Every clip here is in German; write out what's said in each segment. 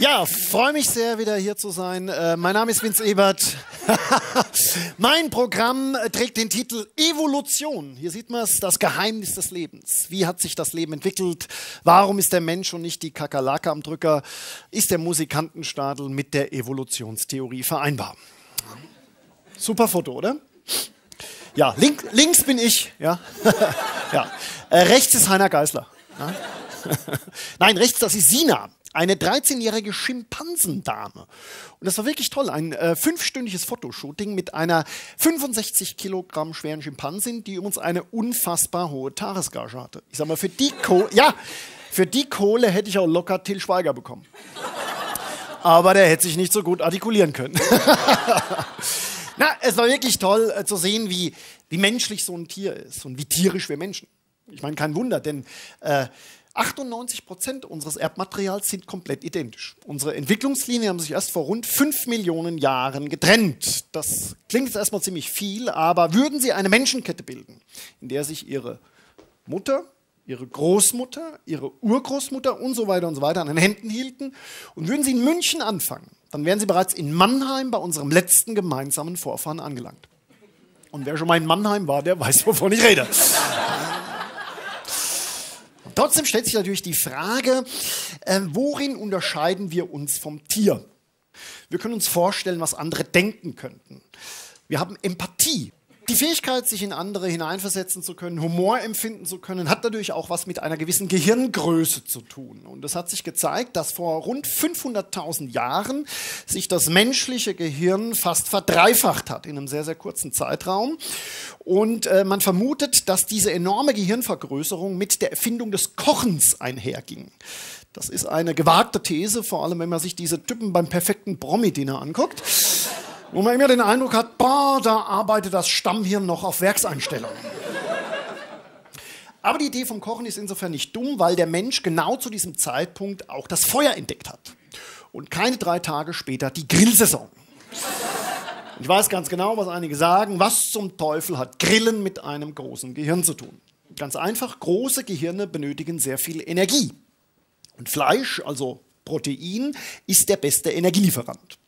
Ja, freue mich sehr, wieder hier zu sein. Mein Name ist Vince Ebert. Mein Programm trägt den Titel Evolution. Hier sieht man es, das Geheimnis des Lebens. Wie hat sich das Leben entwickelt? Warum ist der Mensch und nicht die Kakerlake am Drücker? Ist der Musikantenstadel mit der Evolutionstheorie vereinbar? Super Foto, oder? Ja, links bin ich. Ja. Ja. Rechts ist Heiner Geisler. Ja? Nein, rechts, das ist Sina. Eine 13-jährige Schimpansendame. Und das war wirklich toll. Ein fünfstündiges Fotoshooting mit einer 65 Kilogramm schweren Schimpansin, die uns eine unfassbar hohe Tagesgage hatte. Ich sag mal, für die Kohle hätte ich auch locker Til Schweiger bekommen. Aber der hätte sich nicht so gut artikulieren können. Na, es war wirklich toll zu sehen, wie menschlich so ein Tier ist und wie tierisch wir Menschen. Ich meine, kein Wunder, denn 98% unseres Erbmaterials sind komplett identisch. Unsere Entwicklungslinien haben sich erst vor rund 5 Millionen Jahren getrennt. Das klingt jetzt erstmal ziemlich viel, aber würden sie eine Menschenkette bilden, in der sich ihre Mutter, ihre Großmutter, ihre Urgroßmutter und so weiter an den Händen hielten und würden sie in München anfangen, dann wären sie bereits in Mannheim bei unserem letzten gemeinsamen Vorfahren angelangt. Und wer schon mal in Mannheim war, der weiß, wovon ich rede. Trotzdem stellt sich natürlich die Frage, worin unterscheiden wir uns vom Tier? Wir können uns vorstellen, was andere denken könnten. Wir haben Empathie. Die Fähigkeit, sich in andere hineinversetzen zu können, Humor empfinden zu können, hat natürlich auch was mit einer gewissen Gehirngröße zu tun. Und es hat sich gezeigt, dass vor rund 500.000 Jahren sich das menschliche Gehirn fast verdreifacht hat in einem sehr, sehr kurzen Zeitraum. Und man vermutet, dass diese enorme Gehirnvergrößerung mit der Erfindung des Kochens einherging. Das ist eine gewagte These, vor allem wenn man sich diese Typen beim perfekten Promi-Dinner anguckt. Wo man immer den Eindruck hat, boah, da arbeitet das Stammhirn noch auf Werkseinstellung. Aber die Idee vom Kochen ist insofern nicht dumm, weil der Mensch genau zu diesem Zeitpunkt auch das Feuer entdeckt hat. Und keine 3 Tage später die Grillsaison. Ich weiß ganz genau, was einige sagen. Was zum Teufel hat Grillen mit einem großen Gehirn zu tun? Ganz einfach, große Gehirne benötigen sehr viel Energie. Und Fleisch, also Protein, ist der beste Energielieferant.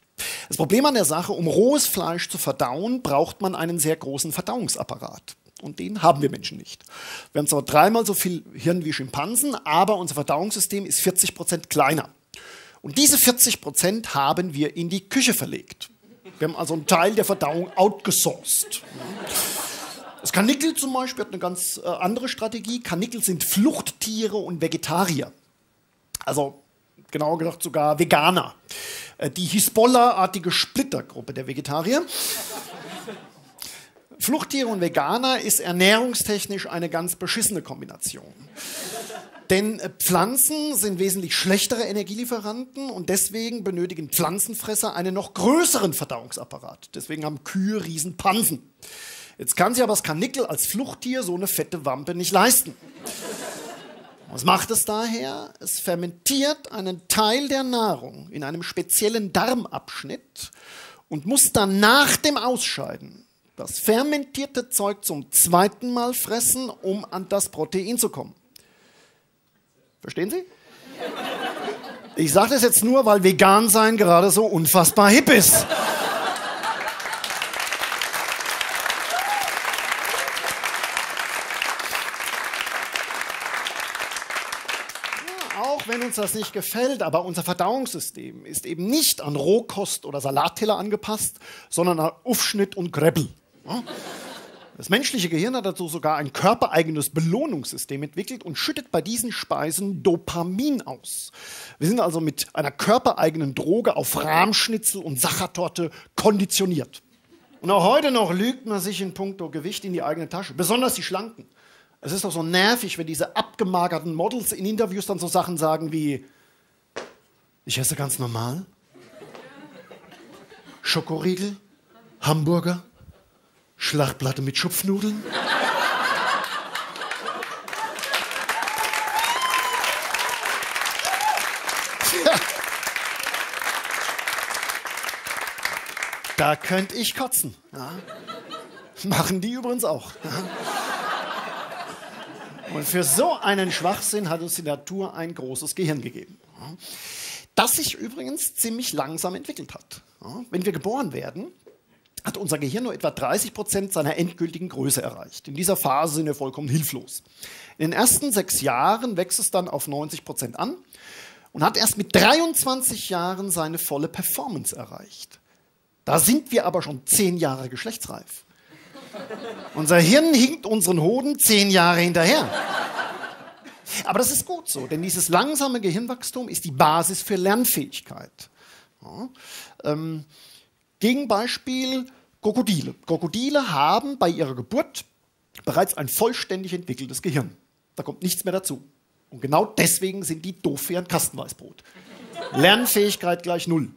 Das Problem an der Sache, um rohes Fleisch zu verdauen, braucht man einen sehr großen Verdauungsapparat. Und den haben wir Menschen nicht. Wir haben zwar 3-mal so viel Hirn wie Schimpansen, aber unser Verdauungssystem ist 40% kleiner. Und diese 40% haben wir in die Küche verlegt. Wir haben also einen Teil der Verdauung outgesourced. Das Karnickel zum Beispiel hat eine ganz andere Strategie. Karnickel sind Fluchttiere und Vegetarier. Also genauer gesagt sogar Veganer. Die Hisbollah-artige Splittergruppe der Vegetarier. Fluchttiere und Veganer ist ernährungstechnisch eine ganz beschissene Kombination. Denn Pflanzen sind wesentlich schlechtere Energielieferanten und deswegen benötigen Pflanzenfresser einen noch größeren Verdauungsapparat. Deswegen haben Kühe riesen Pansen. Jetzt kann sich aber das Karnickel als Fluchttier so eine fette Wampe nicht leisten. Was macht es daher? Es fermentiert einen Teil der Nahrung in einem speziellen Darmabschnitt und muss dann nach dem Ausscheiden das fermentierte Zeug zum 2. Mal fressen, um an das Protein zu kommen. Verstehen Sie? Ich sage das jetzt nur, weil vegan sein gerade so unfassbar hip ist. Wenn uns das nicht gefällt, aber unser Verdauungssystem ist eben nicht an Rohkost oder Salatteller angepasst, sondern an Aufschnitt und Gräbel. Das menschliche Gehirn hat dazu sogar ein körpereigenes Belohnungssystem entwickelt und schüttet bei diesen Speisen Dopamin aus. Wir sind also mit einer körpereigenen Droge auf Rahmschnitzel und Sachertorte konditioniert. Und auch heute noch lügt man sich in puncto Gewicht in die eigene Tasche, besonders die Schlanken. Es ist doch so nervig, wenn diese abgemagerten Models in Interviews dann so Sachen sagen wie: Ich esse ganz normal, Schokoriegel, Hamburger, Schlachtplatte mit Schupfnudeln. Ja. Da könnte ich kotzen. Ja. Machen die übrigens auch. Ja. Und für so einen Schwachsinn hat uns die Natur ein großes Gehirn gegeben. das sich übrigens ziemlich langsam entwickelt hat. Ja, wenn wir geboren werden, hat unser Gehirn nur etwa 30% seiner endgültigen Größe erreicht. In dieser Phase sind wir vollkommen hilflos. In den ersten 6 Jahren wächst es dann auf 90% an und hat erst mit 23 Jahren seine volle Performance erreicht. Da sind wir aber schon 10 Jahre geschlechtsreif. Unser Hirn hinkt unseren Hoden 10 Jahre hinterher. Aber das ist gut so, denn dieses langsame Gehirnwachstum ist die Basis für Lernfähigkeit. Ja, Gegenbeispiel Krokodile. Krokodile haben bei ihrer Geburt bereits ein vollständig entwickeltes Gehirn. Da kommt nichts mehr dazu. Und genau deswegen sind die doof wie ein Kastenweißbrot. Lernfähigkeit gleich null.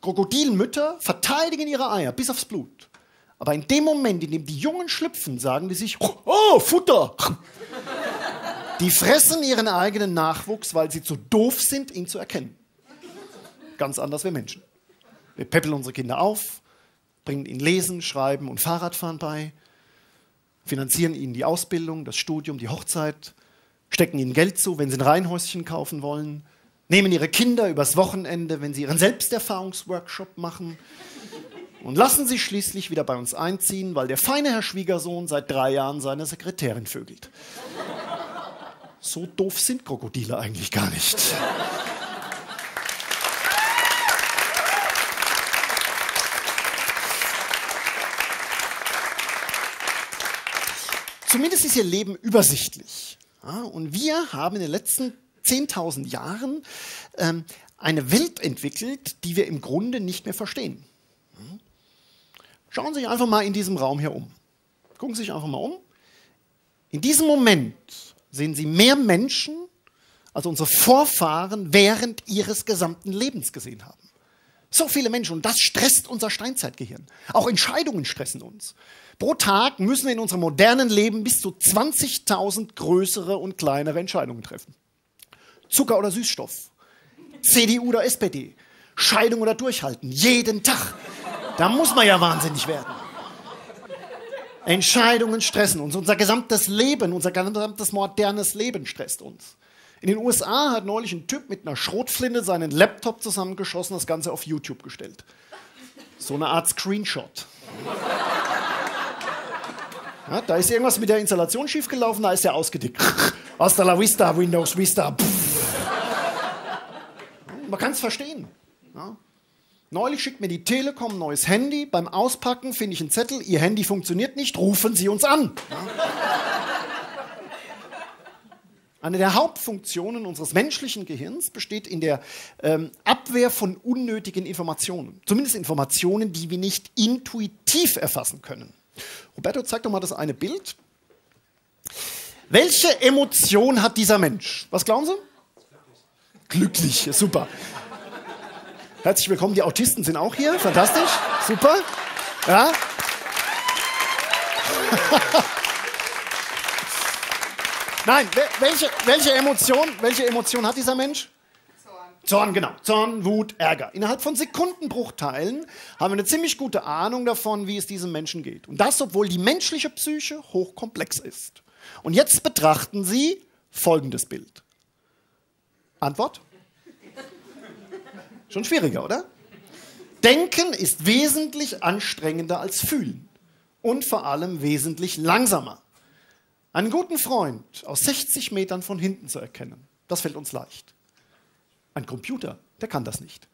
Krokodilmütter verteidigen ihre Eier bis aufs Blut. Aber in dem Moment, in dem die Jungen schlüpfen, sagen die sich, oh, Futter. Die fressen ihren eigenen Nachwuchs, weil sie zu doof sind, ihn zu erkennen. Ganz anders wie Menschen. Wir peppeln unsere Kinder auf, bringen ihnen Lesen, Schreiben und Fahrradfahren bei, finanzieren ihnen die Ausbildung, das Studium, die Hochzeit, stecken ihnen Geld zu, wenn sie ein Reihenhäuschen kaufen wollen, nehmen ihre Kinder übers Wochenende, wenn sie ihren Selbsterfahrungsworkshop machen und lassen sie schließlich wieder bei uns einziehen, weil der feine Herr Schwiegersohn seit 3 Jahren seine Sekretärin vögelt. So doof sind Krokodile eigentlich gar nicht. Zumindest ist ihr Leben übersichtlich. Ja, und wir haben in den letzten 10.000 Jahren eine Welt entwickelt, die wir im Grunde nicht mehr verstehen. Ja. Schauen Sie sich einfach mal in diesem Raum hier um. Gucken Sie sich einfach mal um. In diesem Moment sehen Sie mehr Menschen, als unsere Vorfahren während ihres gesamten Lebens gesehen haben. So viele Menschen, und das stresst unser Steinzeitgehirn. Auch Entscheidungen stressen uns. Pro Tag müssen wir in unserem modernen Leben bis zu 20.000 größere und kleinere Entscheidungen treffen. Zucker oder Süßstoff, CDU oder SPD, Scheidung oder Durchhalten, jeden Tag. Da muss man ja wahnsinnig werden. Entscheidungen stressen uns, unser gesamtes Leben, unser gesamtes modernes Leben stresst uns. In den USA hat neulich ein Typ mit einer Schrotflinte seinen Laptop zusammengeschossen, das Ganze auf YouTube gestellt. So eine Art Screenshot. Ja, da ist irgendwas mit der Installation schiefgelaufen, da ist er ausgedickt. Hasta la vista, Windows Vista. Man kann es verstehen. Ja. Neulich schickt mir die Telekom ein neues Handy. Beim Auspacken finde ich einen Zettel, Ihr Handy funktioniert nicht, rufen Sie uns an. Ja. Eine der Hauptfunktionen unseres menschlichen Gehirns besteht in der Abwehr von unnötigen Informationen. Zumindest Informationen, die wir nicht intuitiv erfassen können. Roberto, zeig doch mal das eine Bild. Welche Emotion hat dieser Mensch? Was glauben Sie? Glücklich. Glücklich, super. Herzlich willkommen, die Autisten sind auch hier. Fantastisch, super. Ja. Nein, welche Emotion hat dieser Mensch? Zorn. Zorn, genau. Zorn, Wut, Ärger. Innerhalb von Sekundenbruchteilen haben wir eine ziemlich gute Ahnung davon, wie es diesem Menschen geht. Und das, obwohl die menschliche Psyche hochkomplex ist. Und jetzt betrachten Sie folgendes Bild. Antwort? Schon schwieriger, oder? Denken ist wesentlich anstrengender als Fühlen. Und vor allem wesentlich langsamer. Einen guten Freund aus 60 Metern von hinten zu erkennen, das fällt uns leicht. Ein Computer, der kann das nicht.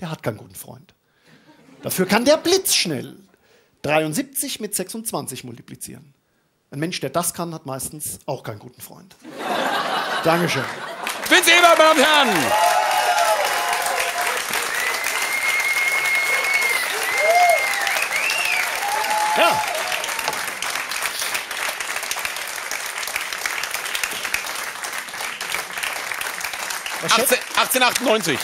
Der hat keinen guten Freund. Dafür kann der blitzschnell 73 mit 26 multiplizieren. Ein Mensch, der das kann, hat meistens auch keinen guten Freund. Dankeschön. Vince Ebert, meine Damen und Herren! Ja. Was 1898.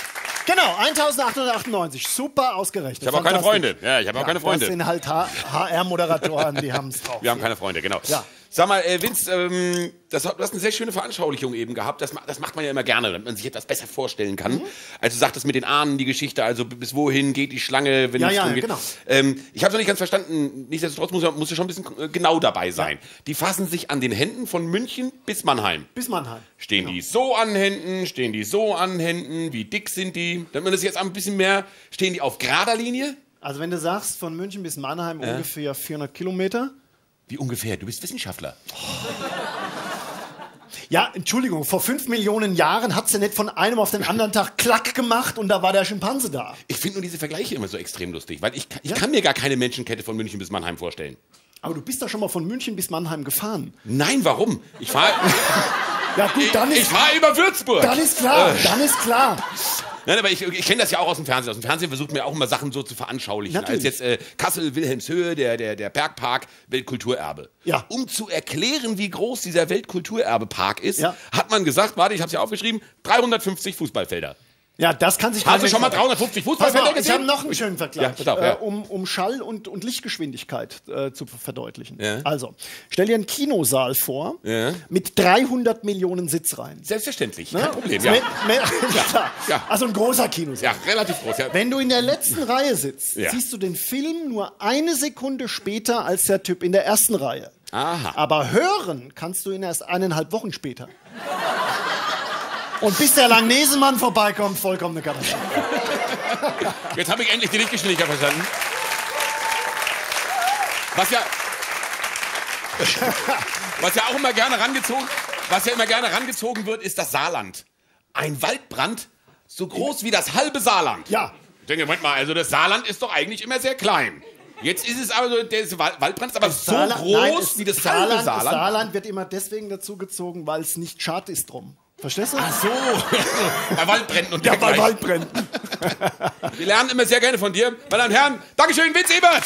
Genau, 1898. Super ausgerechnet. Ich habe auch keine Freunde. Ja, ich habe auch keine Freunde. Das sind halt HR-Moderatoren, die haben es drauf. Wir haben keine Freunde, genau. Ja. Sag mal, Vince, du hast eine sehr schöne Veranschaulichung eben gehabt. Das macht man ja immer gerne, damit man sich etwas besser vorstellen kann. Mhm. Also du sagtest mit den Ahnen die Geschichte, also bis wohin geht die Schlange, wenn es drum geht. Genau. Ich habe es noch nicht ganz verstanden. Nichtsdestotrotz muss schon ein bisschen genau dabei sein. Ja. Die fassen sich an den Händen von München bis Mannheim. Bis Mannheim. Stehen die so an Händen, stehen die so an Händen, wie dick sind die? Damit man das jetzt ein bisschen mehr, stehen die auf gerader Linie? Also wenn du sagst, von München bis Mannheim ungefähr 400 Kilometer. Wie ungefähr? Du bist Wissenschaftler. Oh. Ja, Entschuldigung, vor 5 Millionen Jahren hat es ja nicht von einem auf den anderen Tag klack gemacht und da war der Schimpanse da. Ich finde nur diese Vergleiche immer so extrem lustig, weil ich kann mir gar keine Menschenkette von München bis Mannheim vorstellen. Aber du bist da schon mal von München bis Mannheim gefahren. Nein, warum? Ich fahre über Würzburg. Dann ist klar, dann ist klar. Nein, aber ich kenne das ja auch aus dem Fernsehen. Aus dem Fernsehen versucht man ja auch immer Sachen so zu veranschaulichen. Als jetzt Kassel, Wilhelmshöhe, der Bergpark, Weltkulturerbe. Ja. Um zu erklären, wie groß dieser Weltkulturerbe-Park ist, hat man gesagt, warte, ich habe es ja aufgeschrieben, 350 Fußballfelder. Ja, das kann sich... Hast du schon mal 350 Fußballfelder gesehen? Ich habe noch einen schönen Vergleich, um Schall- und Lichtgeschwindigkeit zu verdeutlichen. Ja. Also, stell dir einen Kinosaal vor, mit 300 Millionen Sitzreihen. Selbstverständlich, kein Problem. Also ein großer Kinosaal. Ja, relativ groß, ja. Wenn du in der letzten Reihe sitzt, siehst du den Film nur 1 Sekunde später als der Typ in der ersten Reihe. Aha. Aber hören kannst du ihn erst 1,5 Wochen später. Und bis der Langnesenmann vorbeikommt, vollkommene Katastrophe. Jetzt habe ich endlich die Lichtgeschwindigkeit verstanden. Was ja immer gerne rangezogen wird, ist das Saarland. Ein Waldbrand so groß wie das halbe Saarland. Ja. Ich denke, Moment mal, also das Saarland ist doch eigentlich immer sehr klein. Jetzt ist es aber so, der Waldbrand ist aber so groß wie das halbe Saarland. Das Saarland wird immer deswegen dazugezogen, weil es nicht schad ist drum. Verstehst du? Ach so. Bei Waldbränden und dergleichen. Ja, bei Waldbränden. Wir lernen immer sehr gerne von dir. Meine Damen und Herren, Dankeschön, Vince Ebert.